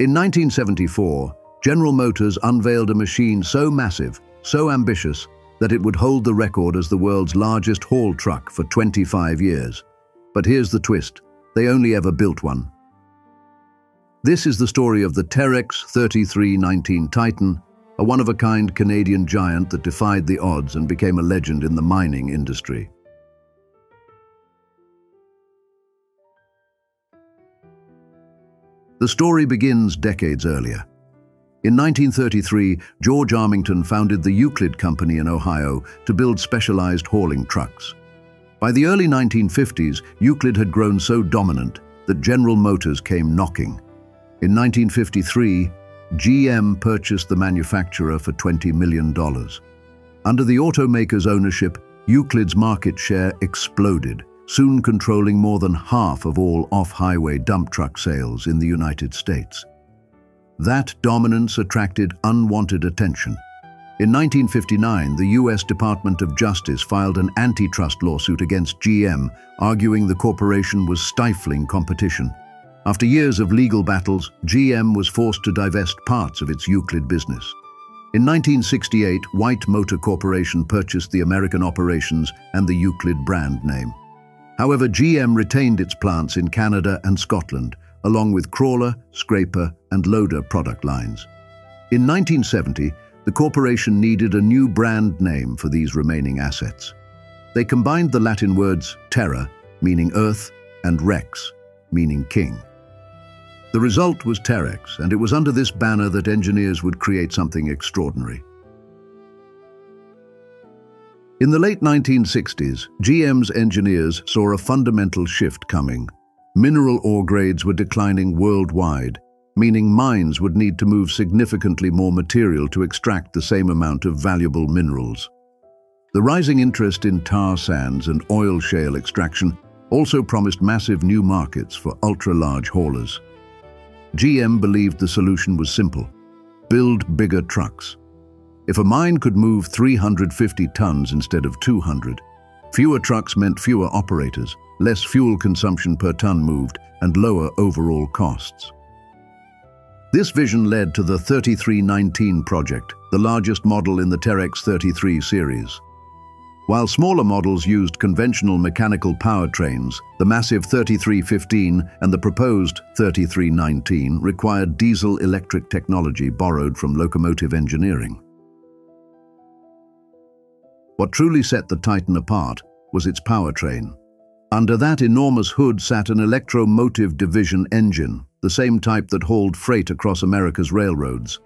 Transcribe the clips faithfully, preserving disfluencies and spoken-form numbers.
In nineteen seventy-four, General Motors unveiled a machine so massive, so ambitious, that it would hold the record as the world's largest haul truck for twenty-five years. But here's the twist, they only ever built one. This is the story of the Terex thirty-three nineteen Titan, a one-of-a-kind Canadian giant that defied the odds and became a legend in the mining industry. The story begins decades earlier. In nineteen thirty-three, George Armington founded the Euclid Company in Ohio to build specialized hauling trucks. By the early nineteen fifties, Euclid had grown so dominant that General Motors came knocking. In nineteen fifty-three, G M purchased the manufacturer for twenty million dollars. Under the automaker's ownership, Euclid's market share exploded, soon controlling more than half of all off-highway dump truck sales in the United States. That dominance attracted unwanted attention. In nineteen fifty-nine, the U S Department of Justice filed an antitrust lawsuit against G M, arguing the corporation was stifling competition. After years of legal battles, G M was forced to divest parts of its Euclid business. In nineteen sixty-eight, White Motor Corporation purchased the American operations and the Euclid brand name. However, G M retained its plants in Canada and Scotland, along with crawler, scraper, and loader product lines. In nineteen seventy, the corporation needed a new brand name for these remaining assets. They combined the Latin words terra, meaning earth, and rex, meaning king. The result was Terex, and it was under this banner that engineers would create something extraordinary. In the late nineteen sixties, G M's engineers saw a fundamental shift coming. Mineral ore grades were declining worldwide, meaning mines would need to move significantly more material to extract the same amount of valuable minerals. The rising interest in tar sands and oil shale extraction also promised massive new markets for ultra-large haulers. G M believed the solution was simple: build bigger trucks. If a mine could move three hundred fifty tons instead of two hundred, fewer trucks meant fewer operators, less fuel consumption per ton moved, and lower overall costs. This vision led to the thirty-three nineteen project, the largest model in the Terex thirty-three series. While smaller models used conventional mechanical powertrains, the massive thirty-three fifteen and the proposed thirty-three nineteen required diesel-electric technology borrowed from locomotive engineering. What truly set the Titan apart was its powertrain. Under that enormous hood sat an Electro-Motive Division engine, the same type that hauled freight across America's railroads.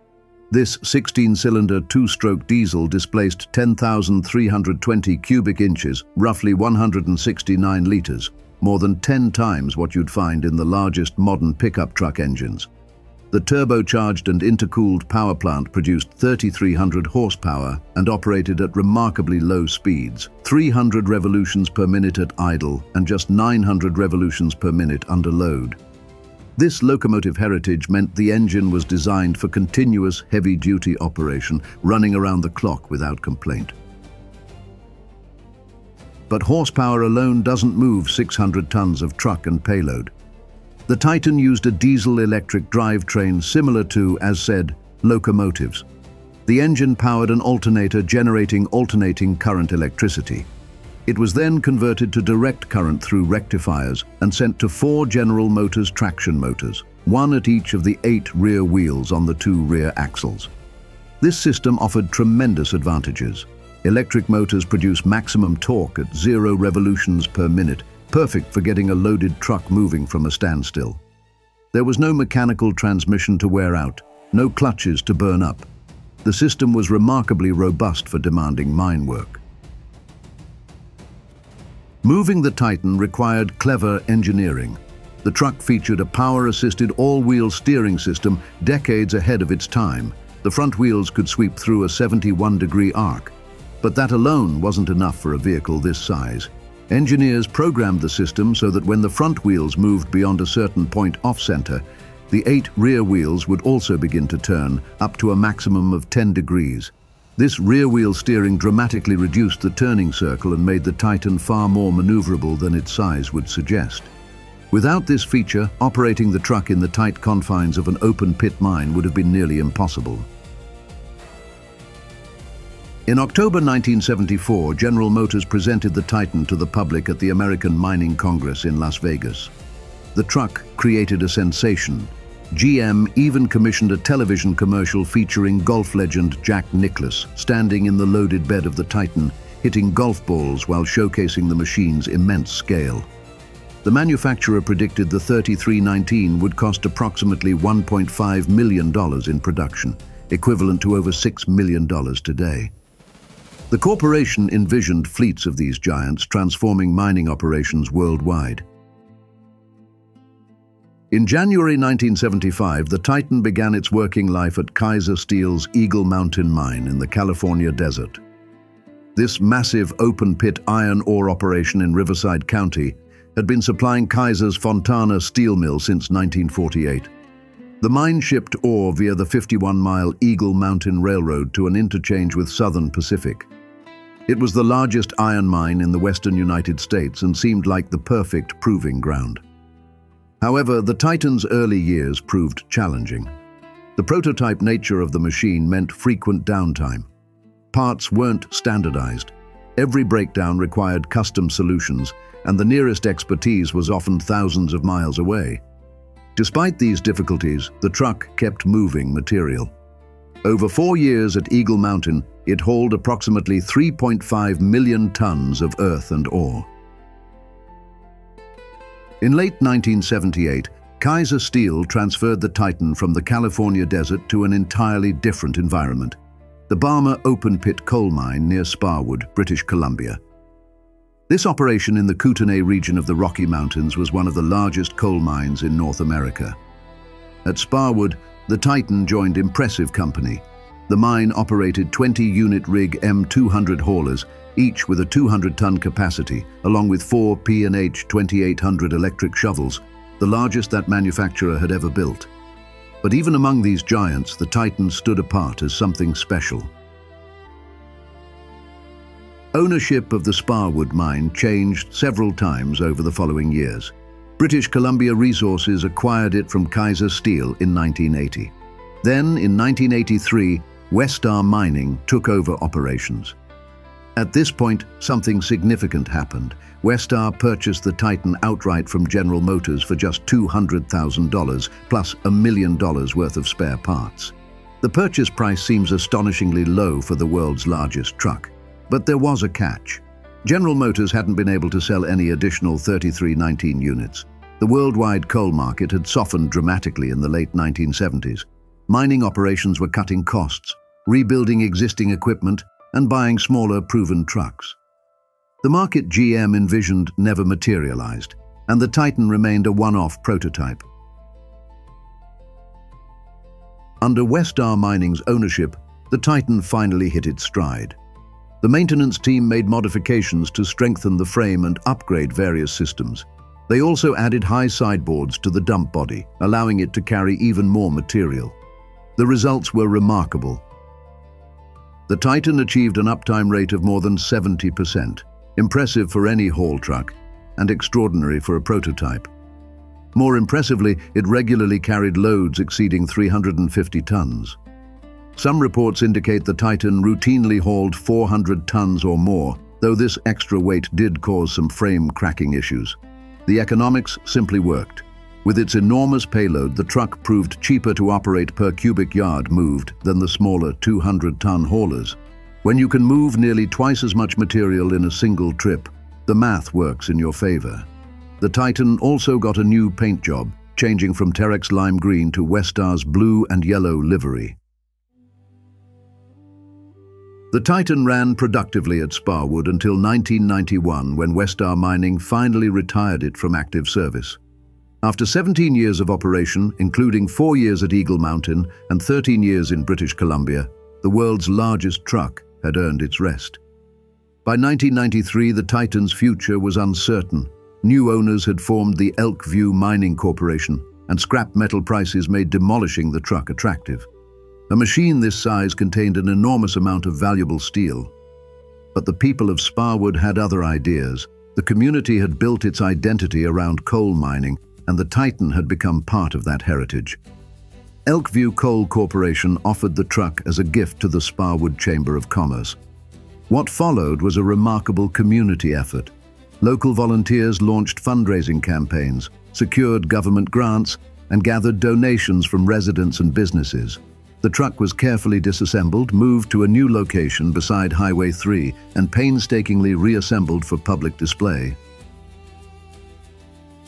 This sixteen-cylinder two-stroke diesel displaced ten thousand three hundred twenty cubic inches, roughly one hundred sixty-nine liters, more than ten times what you'd find in the largest modern pickup truck engines. The turbocharged and intercooled power plant produced three thousand three hundred horsepower and operated at remarkably low speeds, three hundred revolutions per minute at idle and just nine hundred revolutions per minute under load. This locomotive heritage meant the engine was designed for continuous heavy-duty operation, running around the clock without complaint. But horsepower alone doesn't move six hundred tons of truck and payload. The Titan used a diesel-electric drivetrain similar to, as said, locomotives. The engine powered an alternator generating alternating current electricity. It was then converted to direct current through rectifiers and sent to four General Motors traction motors, one at each of the eight rear wheels on the two rear axles. This system offered tremendous advantages. Electric motors produce maximum torque at zero revolutions per minute, perfect for getting a loaded truck moving from a standstill. There was no mechanical transmission to wear out, no clutches to burn up. The system was remarkably robust for demanding mine work. Moving the Titan required clever engineering. The truck featured a power-assisted all-wheel steering system decades ahead of its time. The front wheels could sweep through a seventy-one degree arc. But that alone wasn't enough for a vehicle this size. Engineers programmed the system so that when the front wheels moved beyond a certain point off-center, the eight rear wheels would also begin to turn, up to a maximum of ten degrees. This rear-wheel steering dramatically reduced the turning circle and made the Titan far more maneuverable than its size would suggest. Without this feature, operating the truck in the tight confines of an open pit mine would have been nearly impossible. In October nineteen seventy-four, General Motors presented the Titan to the public at the American Mining Congress in Las Vegas. The truck created a sensation. G M even commissioned a television commercial featuring golf legend Jack Nicklaus standing in the loaded bed of the Titan, hitting golf balls while showcasing the machine's immense scale. The manufacturer predicted the thirty-three nineteen would cost approximately one point five million dollars in production, equivalent to over six million dollars today. The corporation envisioned fleets of these giants transforming mining operations worldwide. In January nineteen seventy-five, the Titan began its working life at Kaiser Steel's Eagle Mountain Mine in the California desert. This massive open-pit iron ore operation in Riverside County had been supplying Kaiser's Fontana Steel Mill since nineteen forty-eight. The mine shipped ore via the fifty-one mile Eagle Mountain Railroad to an interchange with Southern Pacific. It was the largest iron mine in the western United States and seemed like the perfect proving ground. However, the Titan's early years proved challenging. The prototype nature of the machine meant frequent downtime. Parts weren't standardized. Every breakdown required custom solutions, and the nearest expertise was often thousands of miles away. Despite these difficulties, the truck kept moving material. Over four years at Eagle Mountain, it hauled approximately three point five million tons of earth and ore. In late nineteen seventy-eight, Kaiser Steel transferred the Titan from the California desert to an entirely different environment, the Bama Open Pit Coal Mine near Sparwood, British Columbia. This operation in the Kootenay region of the Rocky Mountains was one of the largest coal mines in North America. At Sparwood, the Titan joined impressive company. The mine operated twenty unit rig M two hundred haulers, each with a two hundred ton capacity, along with four P and H twenty-eight hundred electric shovels, the largest that manufacturer had ever built. But even among these giants, the Titan stood apart as something special. Ownership of the Sparwood mine changed several times over the following years. British Columbia Resources acquired it from Kaiser Steel in nineteen eighty. Then, in nineteen eighty-three, Westar Mining took over operations. At this point, something significant happened. Westar purchased the Titan outright from General Motors for just two hundred thousand dollars, plus a million dollars worth of spare parts. The purchase price seems astonishingly low for the world's largest truck. But there was a catch. General Motors hadn't been able to sell any additional thirty-three nineteen units. The worldwide coal market had softened dramatically in the late nineteen seventies. Mining operations were cutting costs, rebuilding existing equipment, and buying smaller, proven trucks. The market G M envisioned never materialized, and the Titan remained a one-off prototype. Under Westar Mining's ownership, the Titan finally hit its stride. The maintenance team made modifications to strengthen the frame and upgrade various systems. They also added high sideboards to the dump body, allowing it to carry even more material. The results were remarkable. The Titan achieved an uptime rate of more than seventy percent, impressive for any haul truck, and extraordinary for a prototype. More impressively, it regularly carried loads exceeding three hundred fifty tons. Some reports indicate the Titan routinely hauled four hundred tons or more, though this extra weight did cause some frame cracking issues. The economics simply worked. With its enormous payload, the truck proved cheaper to operate per cubic yard moved than the smaller two hundred ton haulers. When you can move nearly twice as much material in a single trip, the math works in your favor. The Titan also got a new paint job, changing from Terex lime green to Westar's blue and yellow livery. The Titan ran productively at Sparwood until nineteen ninety-one, when Westar Mining finally retired it from active service. After seventeen years of operation, including four years at Eagle Mountain and thirteen years in British Columbia, the world's largest truck had earned its rest. By nineteen ninety-three, the Titan's future was uncertain. New owners had formed the Elkview Mining Corporation, and scrap metal prices made demolishing the truck attractive. A machine this size contained an enormous amount of valuable steel. But the people of Sparwood had other ideas, The community had built its identity around coal mining, and the Titan had become part of that heritage. Elkview Coal Corporation offered the truck as a gift to the Sparwood Chamber of Commerce. What followed was a remarkable community effort. Local volunteers launched fundraising campaigns, secured government grants, and gathered donations from residents and businesses. The truck was carefully disassembled, moved to a new location beside Highway three, and painstakingly reassembled for public display.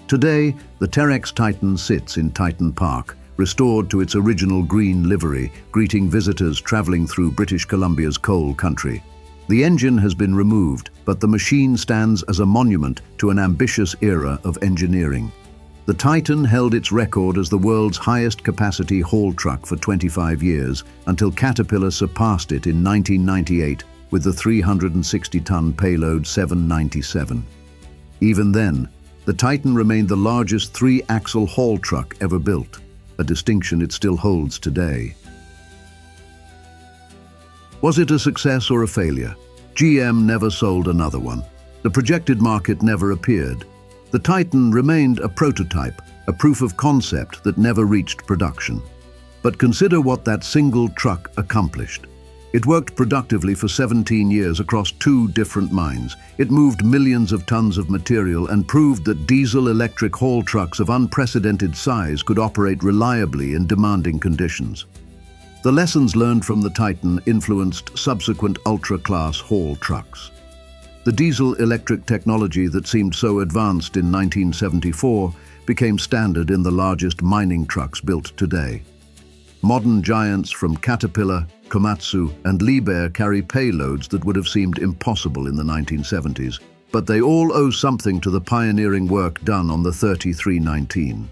Today, the Terex Titan sits in Titan Park, restored to its original green livery, greeting visitors traveling through British Columbia's coal country. The engine has been removed, but the machine stands as a monument to an ambitious era of engineering. The Titan held its record as the world's highest capacity haul truck for twenty-five years, until Caterpillar surpassed it in nineteen ninety-eight with the three hundred sixty ton payload seven ninety-seven. Even then, the Titan remained the largest three-axle haul truck ever built, a distinction it still holds today. Was it a success or a failure? G M never sold another one. The projected market never appeared. The Titan remained a prototype, a proof of concept that never reached production. But consider what that single truck accomplished. It worked productively for seventeen years across two different mines. It moved millions of tons of material and proved that diesel-electric haul trucks of unprecedented size could operate reliably in demanding conditions. The lessons learned from the Titan influenced subsequent ultra-class haul trucks. The diesel-electric technology that seemed so advanced in nineteen seventy-four became standard in the largest mining trucks built today. Modern giants from Caterpillar, Komatsu, and Liebherr carry payloads that would have seemed impossible in the nineteen seventies, but they all owe something to the pioneering work done on the thirty-three nineteen.